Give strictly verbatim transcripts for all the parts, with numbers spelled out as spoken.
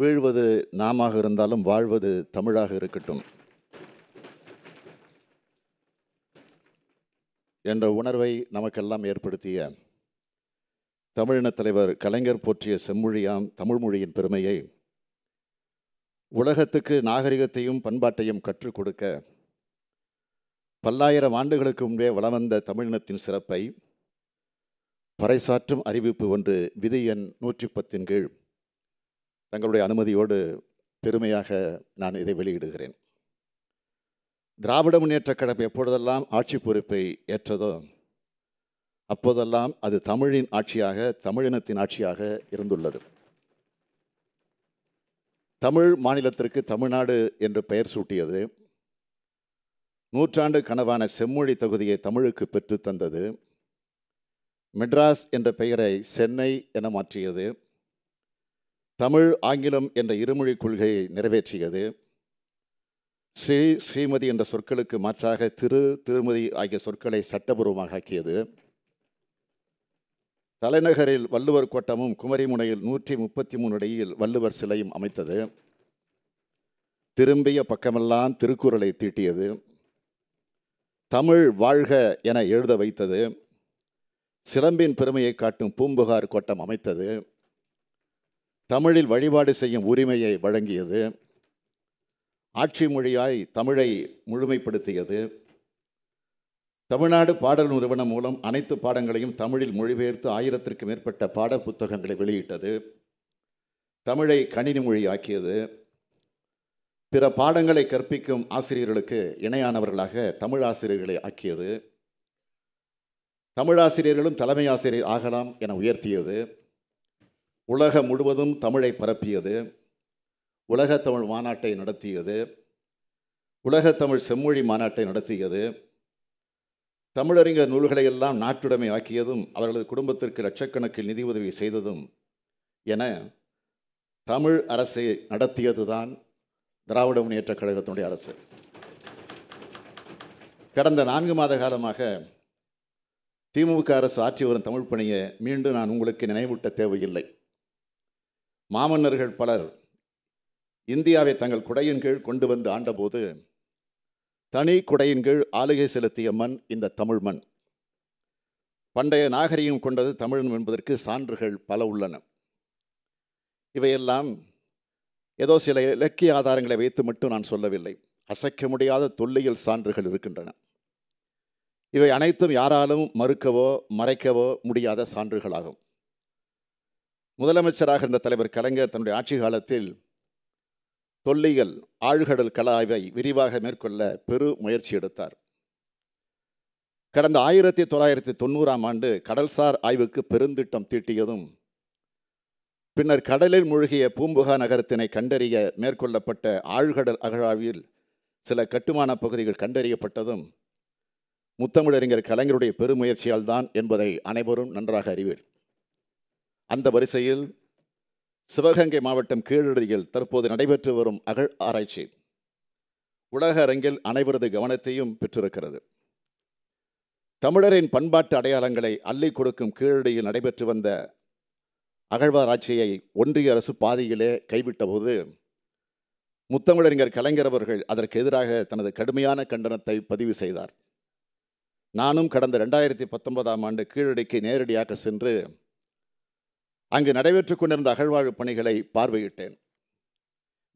வீழ்வது நாமாக இருந்தாலும் வாழ்வது தமிழாக இருக்கட்டும் என்ற உணர்வை நமக்கெல்லாம் ஏற்படுத்திய தமிழினத் தலைவர் கலைஞர் போற்றிய செம்மொழியாம் தமிழ்மொழியின் பெருமையை உலகத்துக்கு நாகரிகத்தையும் பண்பாட்டையும் கற்றுக் கொடுக்க பல்லாயிரம் ஆண்டுகளுக்கு முன்பே வளவந்த தமிழினத்தின் சிறப்பை பறைசாற்றும் அறிவிப்பு ஒன்று விதி எண் நூற்றி பத்தின் கீழ் தங்களுடைய அனுமதியோடு பெருமையாக நான் இதை வெளியிடுகிறேன். திராவிட முன்னேற்றக் கழகம் எப்பொழுதெல்லாம் ஆட்சி பொறுப்பை ஏற்றதோ அப்போதெல்லாம் அது தமிழின் ஆட்சியாக தமிழினத்தின் ஆட்சியாக இருந்துள்ளது. தமிழ் மாநிலத்திற்கு தமிழ்நாடு என்று பெயர் சூட்டியது. நூற்றாண்டு கனவான செம்மொழி தொகுதியை தமிழுக்கு பெற்று தந்தது. மெட்ராஸ் என்ற பெயரை சென்னை என மாற்றியது. தமிழ் ஆங்கிலம் என்ற இருமொழி கொள்கையை நிறைவேற்றியது. ஸ்ரீ ஸ்ரீமதி என்ற சொற்களுக்கு மாற்றாக திரு திருமதி ஆகிய சொற்களை சட்டபூர்வமாக ஆக்கியது. தலைநகரில் வள்ளுவர் கோட்டமும் குமரிமுனையில் நூற்றி முப்பத்தி மூணு அடியில் வள்ளுவர் சிலையும் அமைத்தது. திரும்பிய பக்கமெல்லாம் திருக்குறளை தீட்டியது. தமிழ் வாழ்க என எழுத வைத்தது. சிலம்பின் பெருமையை காட்டும் பூம்புகார் கோட்டம் அமைத்தது. தமிழில் வழிபாடு செய்யும் உரிமையை வழங்கியது. ஆட்சி மொழியாய் தமிழை முழுமைப்படுத்தியது. தமிழ்நாடு பாடல் நிறுவனம் மூலம் அனைத்து பாடங்களையும் தமிழில் மொழிபெயர்த்து ஆயிரத்திற்கு மேற்பட்ட பாட புத்தகங்களை வெளியிட்டது. தமிழை கணினி மொழியாக்கியது. பிற பாடங்களை கற்பிக்கும் ஆசிரியர்களுக்கு இணையானவர்களாக தமிழாசிரியர்களை ஆக்கியது. தமிழாசிரியர்களும் தலைமை ஆசிரியர் ஆகலாம் என உயர்த்தியது. உலகம் முழுவதும் தமிழை பரப்பியது. உலகத்தமிழ் மாநாட்டை நடத்தியது. உலகத்தமிழ் செம்மொழி மாநாட்டை நடத்தியது. தமிழறிஞர் நூல்களை எல்லாம் நாட்டுடைமை ஆக்கியதும் அவர்களது குடும்பத்திற்கு லட்சக்கணக்கில் நிதி உதவி செய்ததும் என தமிழ் அரசை நடத்தியது தான் திராவிட முன்னேற்றக் கழகத்தினுடைய அரசு. கடந்த நான்கு மாத காலமாக திமுக அரசு ஆற்றி வரும் தமிழ் பணியை மீண்டும் நான் உங்களுக்கு நினைவூட்ட தேவையில்லை. மாமன்னர்கள் பலர் இந்தியாவை தங்கள் குடையின் கீழ் கொண்டு வந்து ஆண்டபோது தனி குடையின் கீழ் ஆளுகை செலுத்திய மண் இந்த தமிழ் மண். பண்டைய நாகரிகம் கொண்டது தமிழன் என்பதற்கு சான்றுகள் பல உள்ளன. இவையெல்லாம் ஏதோ சில இலக்கிய ஆதாரங்களை வைத்து மட்டும் நான் சொல்லவில்லை. அசைக்க முடியாத தொல்லியல் சான்றுகள் இருக்கின்றன. இவை அனைத்தும் யாராலும் மறுக்கவோ மறைக்கவோ முடியாத சான்றுகளாகும். முதலமைச்சராக இருந்த தலைவர் கலைஞர் தன்னுடைய ஆட்சி காலத்தில் தொல்லியல் ஆழ்கடல் கல ஆய்வை விரிவாக மேற்கொள்ள பெரு முயற்சி எடுத்தார். கடந்த ஆயிரத்தி தொள்ளாயிரத்தி தொண்ணூறாம் ஆண்டு கடல்சார் ஆய்வுக்கு பெருந்திட்டம் தீட்டியதும் பின்னர் கடலில் மூழ்கிய பூம்புகா நகரத்தினை கண்டறிய மேற்கொள்ளப்பட்ட ஆழ்கடல் அகழாய்வில் சில கட்டுமான பகுதிகள் கண்டறியப்பட்டதும் முத்தமிழறிஞர் கலைஞருடைய பெருமுயற்சியால் தான் என்பதை அனைவரும் நன்றாக அறிவீர். அந்த வரிசையில் சிவகங்கை மாவட்டம் கீழடியில் தற்போது நடைபெற்று வரும் அகழ் ஆராய்ச்சி உலக அரங்கில் அனைவரது கவனத்தையும் பெற்றிருக்கிறது. தமிழரின் பண்பாட்டு அடையாளங்களை அள்ளி கொடுக்கும் கீழடியில் நடைபெற்று வந்த அகழ்வாராய்ச்சியை ஒன்றிய அரசு பாதியிலே கைவிட்டபோது முத்தமிழறிஞர் கலைஞர் அவர்கள் அதற்கு எதிராக தனது கடுமையான கண்டனத்தை பதிவு செய்தார். நானும் கடந்த ரெண்டாயிரத்தி பத்தொன்பதாம் ஆண்டு கீழடிக்கு நேரடியாக சென்று அங்கு நடைபெற்று கொண்டிருந்த அகழ்வாய்வு பணிகளை பார்வையிட்டேன்.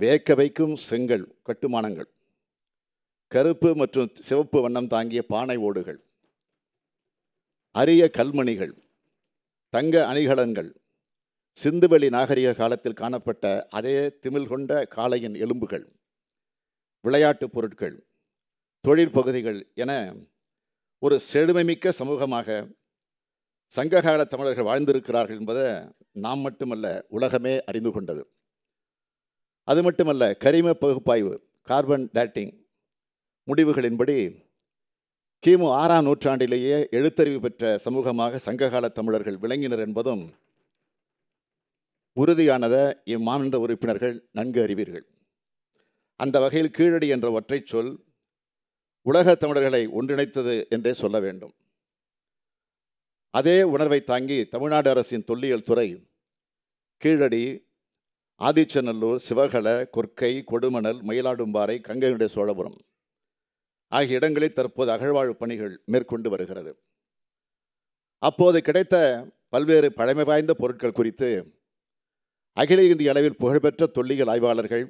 வியக்க வைக்கும் செங்கல் கட்டுமானங்கள், கருப்பு மற்றும் சிவப்பு வண்ணம் தாங்கிய பானை ஓடுகள், அரிய கல்மணிகள், தங்க அணிகலன்கள், சிந்துவெளி நாகரிக காலத்தில் காணப்பட்ட அதே திமிழ் கொண்ட காளையின் எலும்புகள், விளையாட்டுப் பொருட்கள், தொழிற்பகுதிகள் என ஒரு செழுமைமிக்க சமூகமாக சங்ககால தமிழர்கள் வாழ்ந்திருக்கிறார்கள் என்பதை நாம் மட்டுமல்ல உலகமே அறிந்து கொண்டது. அது மட்டுமல்ல, கரிம பகுப்பாய்வு கார்பன் டேட்டிங் முடிவுகளின்படி கிமு ஆறாம் நூற்றாண்டிலேயே எழுத்தறிவு பெற்ற சமூகமாக சங்ககால தமிழர்கள் விளங்கினர் என்பதும் உறுதியானதை இம்மாமன்ற உறுப்பினர்கள் நன்கு அறிவீர்கள். அந்த வகையில் கீழடி என்ற ஒற்றை சொல் உலக தமிழர்களை ஒன்றிணைத்தது என்றே சொல்ல வேண்டும். அதே உணர்வை தாங்கி தமிழ்நாடு அரசின் தொல்லியல் துறை கீழடி ஆதிச்சநல்லூர், சிவகலை, கொற்கை, கொடுமணல், மயிலாடும்பாறை, கங்கையினுடைய சோழபுரம் ஆகிய இடங்களில் தற்போது அகழ்வாழ்வு பணிகள் மேற்கொண்டு வருகிறது. அப்போது கிடைத்த பல்வேறு பழமை வாய்ந்த பொருட்கள் குறித்து அகில இந்திய அளவில் புகழ்பெற்ற தொல்லியல் ஆய்வாளர்கள்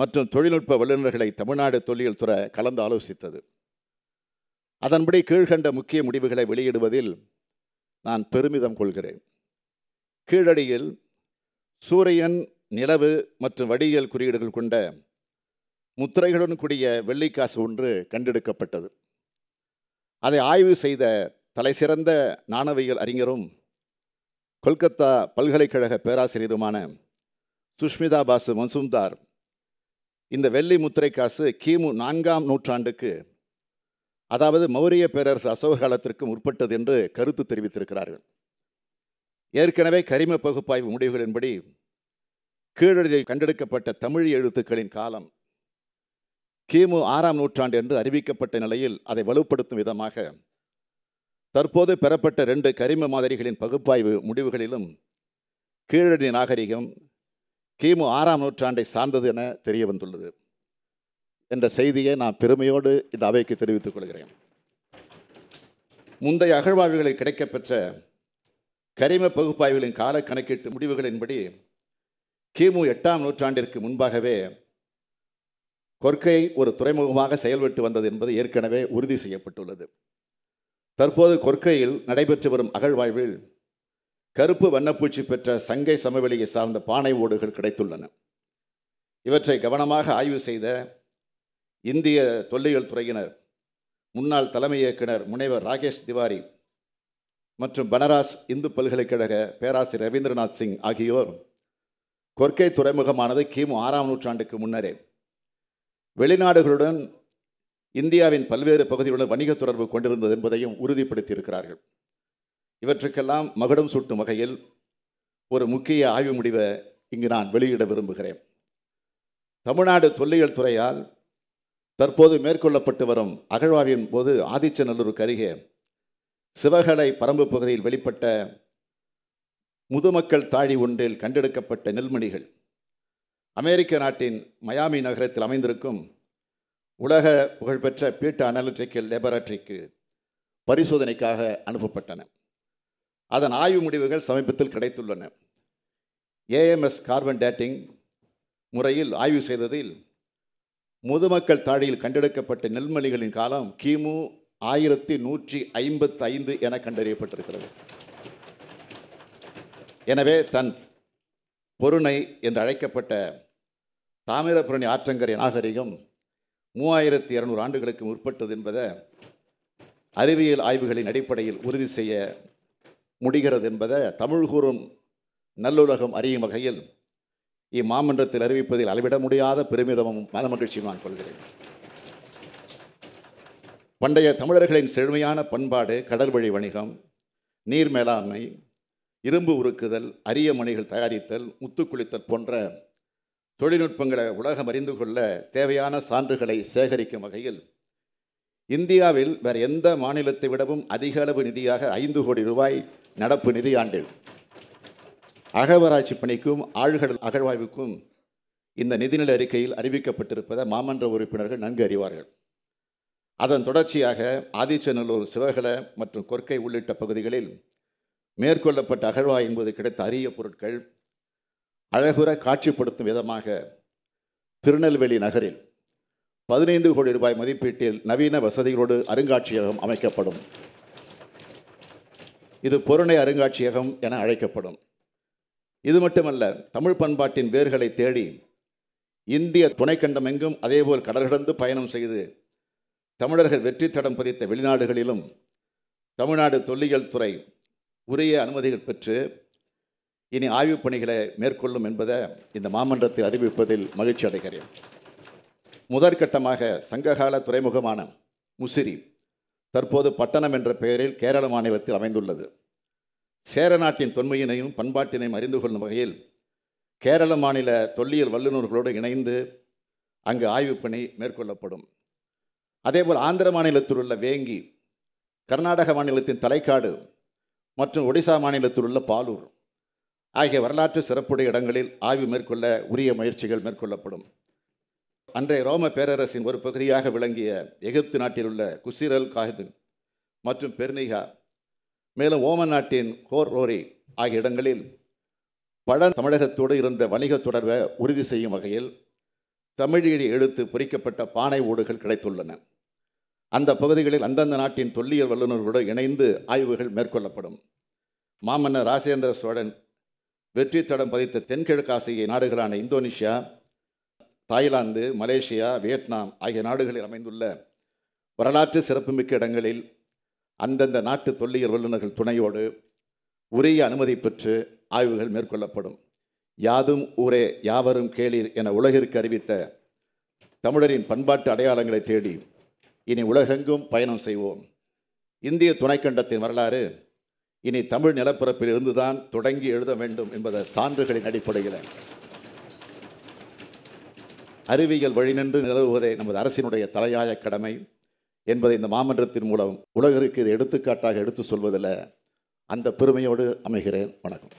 மற்றும் தொழில்நுட்ப வல்லுநர்களை தமிழ்நாடு தொல்லியல் துறை கலந்து ஆலோசித்தது. அதன்படி கீழ்கண்ட முக்கிய முடிவுகளை வெளியிடுவதில் நான் பெருமிதம் கொள்கிறேன். கீழடியில் சூரியன், நிலவு மற்றும் வடிவியல் குறியீடுகள் கொண்ட முத்திரைகளுடன் கூடிய வெள்ளிக்காசு ஒன்று கண்டெடுக்கப்பட்டது. அதை ஆய்வு செய்த தலைசிறந்த நாணயவியல் அறிஞரும் கொல்கத்தா பல்கலைக்கழக பேராசிரியருமான சுஷ்மிதா பாசு மன்சூரி இந்த வெள்ளி முத்திரைக்காசு கிமு நான்காம் நூற்றாண்டுக்கு, அதாவது மௌரிய பேரரசு அசோக காலத்திற்கு முற்பட்டது என்று கருத்து தெரிவித்திருக்கிறார்கள். ஏற்கனவே கரிம பகுப்பாய்வு முடிவுகளின்படி கீழடியில் கண்டெடுக்கப்பட்ட தமிழ் எழுத்துக்களின் காலம் கிமு ஆறாம் நூற்றாண்டு என்று அறிவிக்கப்பட்ட நிலையில் அதை வலுப்படுத்தும் விதமாக தற்போது பெறப்பட்ட ரெண்டு கரிம மாதிரிகளின் பகுப்பாய்வு முடிவுகளிலும் கீழடி நாகரிகம் கிமு ஆறாம் நூற்றாண்டை சார்ந்தது என தெரிய வந்துள்ளது என்ற செய்தியை நான் பெருமையோடு இந்த அவைக்கு தெரிவித்துக் கொள்கிறேன். முந்தைய அகழ்வாய்வுகளில் கிடைக்கப்பெற்ற கரிம பகுப்பாய்வுகளின் கால கணக்கீட்டு முடிவுகளின்படி கிமு எட்டாம் நூற்றாண்டிற்கு முன்பாகவே கொற்கை ஒரு துறைமுகமாக செயல்பட்டு வந்தது என்பது ஏற்கனவே உறுதி செய்யப்பட்டுள்ளது. தற்போது கொற்கையில் நடைபெற்று வரும் அகழ்வாய்வில் கருப்பு வண்ணப்பூச்சி பெற்ற சங்கை சமவெளியை சார்ந்த பானை ஓடுகள் கிடைத்துள்ளன. இவற்றை கவனமாக ஆய்வு செய்த இந்திய தொல்லியல் துறையினர் முன்னாள் தலைமை இயக்குனர் முனைவர் ராகேஷ் திவாரி மற்றும் பனாரஸ் இந்து பல்கலைக்கழக பேராசிரியர் ரவீந்திரநாத் சிங் ஆகியோர் கொற்கை துறைமுகமானது கிமு ஆறாம் நூற்றாண்டுக்கு முன்னரே வெளிநாடுகளுடன் இந்தியாவின் பல்வேறு பகுதிகளுடன் வணிக தொடர்பு கொண்டிருந்தது என்பதையும் உறுதிப்படுத்தியிருக்கிறார்கள். இவற்றுக்கெல்லாம் மகுடம் சூட்டும் வகையில் ஒரு முக்கிய ஆய்வு முடிவை இங்கு நான் வெளியிட விரும்புகிறேன். தமிழ்நாடு தொல்லியல் துறையால் தற்போது மேற்கொள்ளப்பட்டு வரும் அகழ்வாய்வின் போது ஆதிச்சநல்லூருக்கு அருகே சிவகலை பரம்பு பகுதியில் வெளிப்பட்ட முதுமக்கள் தாழி ஒன்றில் கண்டெடுக்கப்பட்ட நெல்மணிகள் அமெரிக்க நாட்டின் மயாமி நகரத்தில் அமைந்திருக்கும் உலக புகழ்பெற்ற பீட்டா அனாலிட்டிக்கல் லேபரேட்டரிக்கு பரிசோதனைக்காக அனுப்பப்பட்டன. அதன் ஆய்வு முடிவுகள் சமீபத்தில் கிடைத்துள்ளன. ஏஎம்எஸ் கார்பன் டேட்டிங் முறையில் ஆய்வு செய்ததில் முதுமக்கள் தாழியில் கண்டெடுக்கப்பட்ட நெல்மணிகளின் காலம் கிமு ஆயிரத்தி நூற்றி ஐம்பத்தி ஐந்து என கண்டறியப்பட்டிருக்கிறது. எனவே தன் பொருணை என்று அழைக்கப்பட்ட தாமிரபரணி ஆற்றங்கரை நாகரிகம் மூவாயிரத்தி இருநூறு ஆண்டுகளுக்கு முற்பட்டது என்பதை அறிவியல் ஆய்வுகளின் அடிப்படையில் உறுதி செய்ய முடிகிறது என்பதை தமிழ் கூறும் நல்லுலகம் அறியும் வகையில் இம்மாமன்றத்தில் அறிவிப்பதில் அளவிட முடியாத பெருமிதமும் மனமகிழ்ச்சியும் நான் கொள்கிறேன். பண்டைய தமிழர்களின் செழுமையான பண்பாடு, கடல் வழி வணிகம், நீர் மேலாண்மை, இரும்பு உருக்குதல், அரிய மணிகள் தயாரித்தல், முத்துக்குளித்தல் போன்ற தொழில்நுட்பங்களை உலகம் அறிந்து கொள்ள தேவையான சான்றுகளை சேகரிக்கும் வகையில் இந்தியாவில் வேறு எந்த மாநிலத்தை விடவும் அதிக அளவு நிதியாக ஐந்து கோடி ரூபாய் நடப்பு நிதியாண்டில் அகழ்வாராய்ச்சி பணிக்கும் ஆழ்கடல் அகழ்வாய்வுக்கும் இந்த நிதிநிலை அறிக்கையில் அறிவிக்கப்பட்டிருப்பதை மாமன்ற உறுப்பினர்கள் நன்கு அறிவார்கள். அதன் தொடர்ச்சியாக ஆதிச்சநல்லூர், சிவகலை மற்றும் கொற்கை உள்ளிட்ட பகுதிகளில் மேற்கொள்ளப்பட்ட அகழ்வாய் என்பது கிடைத்த அரிய பொருட்கள் அழகுற காட்சிப்படுத்தும் விதமாக திருநெல்வேலி நகரில் பதினைந்து கோடி ரூபாய் மதிப்பீட்டில் நவீன வசதிகளோடு அருங்காட்சியகம் அமைக்கப்படும். இது பொருணை அருங்காட்சியகம் என அழைக்கப்படும். இது மட்டுமல்ல, தமிழ் பண்பாட்டின் வேர்களை தேடி இந்திய துணைக்கண்டம் எங்கும் அதேபோல் கடல்கடந்து பயணம் செய்து தமிழர்கள் வெற்றி தடம் பதித்த வெளிநாடுகளிலும் தமிழ்நாடு தொல்லியல் துறை உரிய அனுமதிகள் பெற்று இனி ஆய்வுப் பணிகளை மேற்கொள்ளும் என்பதை இந்த மாமன்றத்தை அறிவிப்பதில் மகிழ்ச்சி அடைகிறேன். முதற்கட்டமாக சங்ககால துறைமுகமான முசிறி தற்போது பட்டணம் என்ற பெயரில் கேரள மாநிலத்தில் அமைந்துள்ளது. சேர நாட்டின் தொன்மையினையும் பண்பாட்டினையும் அறிந்து கொள்ளும் வகையில் கேரள மாநில தொல்லியல் வல்லுநர்களோடு இணைந்து அங்கு ஆய்வுப் பணி மேற்கொள்ளப்படும். அதேபோல் ஆந்திர மாநிலத்தில் உள்ள வேங்கி, கர்நாடக மாநிலத்தின் தலைக்காடு மற்றும் ஒடிசா மாநிலத்தில் உள்ள பாலூர் ஆகிய வரலாற்று சிறப்புடைய இடங்களில் ஆய்வு மேற்கொள்ள உரிய முயற்சிகள் மேற்கொள்ளப்படும். அன்றைய ரோம பேரரசின் ஒரு பகுதியாக விளங்கிய எகிப்து நாட்டில் உள்ள குசிரல் காஹது மற்றும் பெர்னிகா, மேலும் ஓமன் நாட்டின் கோர்ரோரி ஆகிய இடங்களில் பழ தமிழகத்தோடு இருந்த வணிக தொடர்பை உறுதி செய்யும் வகையில் தமிழில் எடுத்து பொறிக்கப்பட்ட பானை ஓடுகள் கிடைத்துள்ளன. அந்த பகுதிகளில் அந்தந்த நாட்டின் தொல்லியல் வல்லுநர்களோடு இணைந்து ஆய்வுகள் மேற்கொள்ளப்படும். மாமன்னர் ராஜேந்திர சோழன் வெற்றி தடம் பதித்த தென்கிழக்கு ஆசிய நாடுகளான இந்தோனேஷியா, தாய்லாந்து, மலேசியா, வியட்நாம் ஆகிய நாடுகளில் அமைந்துள்ள வரலாற்று சிறப்புமிக்க இடங்களில் அந்தந்த நாட்டு தொல்லியல் வல்லுநர்கள் துணையோடு உரிய அனுமதி பெற்று ஆய்வுகள் மேற்கொள்ளப்படும். யாதும் ஊரே யாவரும் கேளீர் என உலகிற்கு அறிவித்த தமிழரின் பண்பாட்டு அடையாளங்களை தேடி இனி உலகெங்கும் பயணம் செய்வோம். இந்திய துணைக்கண்டத்தின் வரலாறு இனி தமிழ் நிலப்பரப்பில் இருந்துதான் தொடங்கி எழுத வேண்டும் என்பதை சான்றுகளின் அடிப்படையில் அறிவியல் வழிநின்று நிலவுவதே நமது அரசினுடைய தலையாய கடமை என்பதை இந்த மாமன்றத்தின் மூலம் உலகிற்கு இது எடுத்துக்காட்டாக எடுத்து சொல்வதில் அந்த பெருமையோடு அமைகிறேன். வணக்கம்.